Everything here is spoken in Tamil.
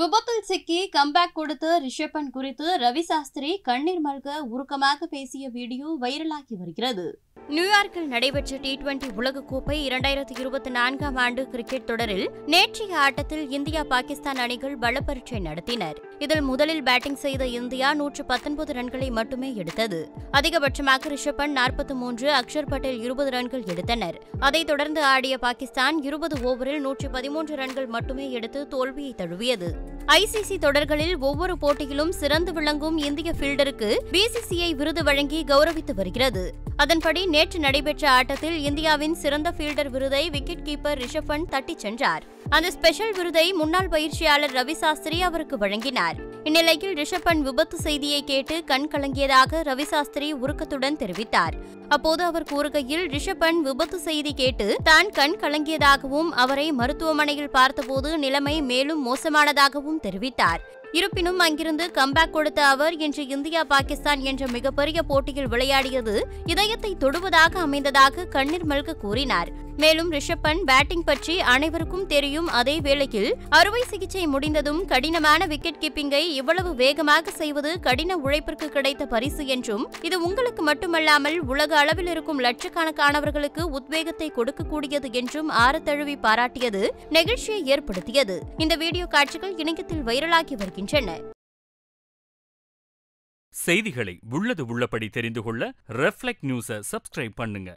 விபத்தில் சிக்கி கம்பேக் கொடுத்த ரிஷப் பந்த் குறித்து ரவி சாஸ்திரி கண்ணீர் மல்க உருக்கமாக பேசிய வீடியோ வைரலாகி வருகிறது. நியூயார்க்கில் நடைபெற்ற T20 உலகக்கோப்பை 2024 ஆண்டு கிரிக்கெட் தொடரில் நேற்றைய ஆட்டத்தில் இந்தியா பாகிஸ்தான் அணிகள் பலப்பரீட்சை நடத்தினர். இதில் முதலில் பேட்டிங் செய்த இந்தியா 119 ரன்களை மட்டுமே எடுத்தது. அதிகபட்சமாக ரிஷப் பந்த் 43, அக்ஷர் பட்டேல் 20 ரன்கள் எடுத்தனர். அதைத் தொடர்ந்து ஆடிய பாகிஸ்தான் 20 ஓவரில் 113 ரன்கள் மட்டுமே எடுத்து தோல்வியை தழுவியது. ICC தொடர்களில் ஒவ்வொரு போட்டியிலும் சிறந்து விளங்கும் இந்திய ஃபீல்டருக்கு BCCI விருது வழங்கி கௌரவித்து வருகிறது. அதன்படி நேற்று நடைபெற்ற ஆட்டத்தில் இந்தியாவின் சிறந்த ஃபீல்டர் விருதை விக்கெட் கீப்பர் ரிஷப் பந்த் தட்டிச் சென்றார். அந்த ஸ்பெஷல் விருதை முன்னாள் பயிற்சியாளர் ரவி சாஸ்திரி அவருக்கு வழங்கினார். இந்நிலையில் ரிஷப் பந்த் விபத்து செய்தியை கேட்டு கண் கலங்கியதாக ரவி சாஸ்திரி உருக்கத்துடன் தெரிவித்தார். அப்போது அவர் கூறுகையில், ரிஷப் பந்த் விபத்து செய்தி கேட்டு தான் கண் கலங்கியதாகவும் அவரை மருத்துவமனையில் பார்த்தபோது நிலைமை மேலும் மோசமானதாகவும் தெரிவித்தார். இருப்பினும் அங்கிருந்து கம்பேக் கொடுத்த அவர் இன்று இந்தியா பாகிஸ்தான் என்ற மிகப்பெரிய போட்டியில் விளையாடியது இதயத்தை தொடுவதாக அமைந்ததாக கண்ணீர் மல்க கூறினார். மேலும் ரிஷப் பந்த் பேட்டிங் பற்றி அனைவருக்கும் தெரியும். அதே வேளையில் அறுவை சிகிச்சை முடிந்ததும் கடினமான விக்கெட் கீப்பிங்கை இவ்வளவு வேகமாக செய்வது கடின உழைப்பிற்கு கிடைத்த பரிசு என்றும், இது உங்களுக்கு மட்டுமல்லாமல் உலக அளவில் இருக்கும் லட்சக்கணக்கானவர்களுக்கு உத்வேகத்தை கொடுக்கக்கூடியது என்றும் ஆற தழுவி பாராட்டியது நெகிழ்ச்சியை ஏற்படுத்தியது. இந்த வீடியோ காட்சிகள் இணையத்தில் வைரலாகி வருகின்றன. செய்திகளை உள்ளது உள்ளபடி தெரிந்து கொள்ள ரெஃப்ளெக்ட் நியூஸை சப்ஸ்கிரைப் பண்ணுங்க.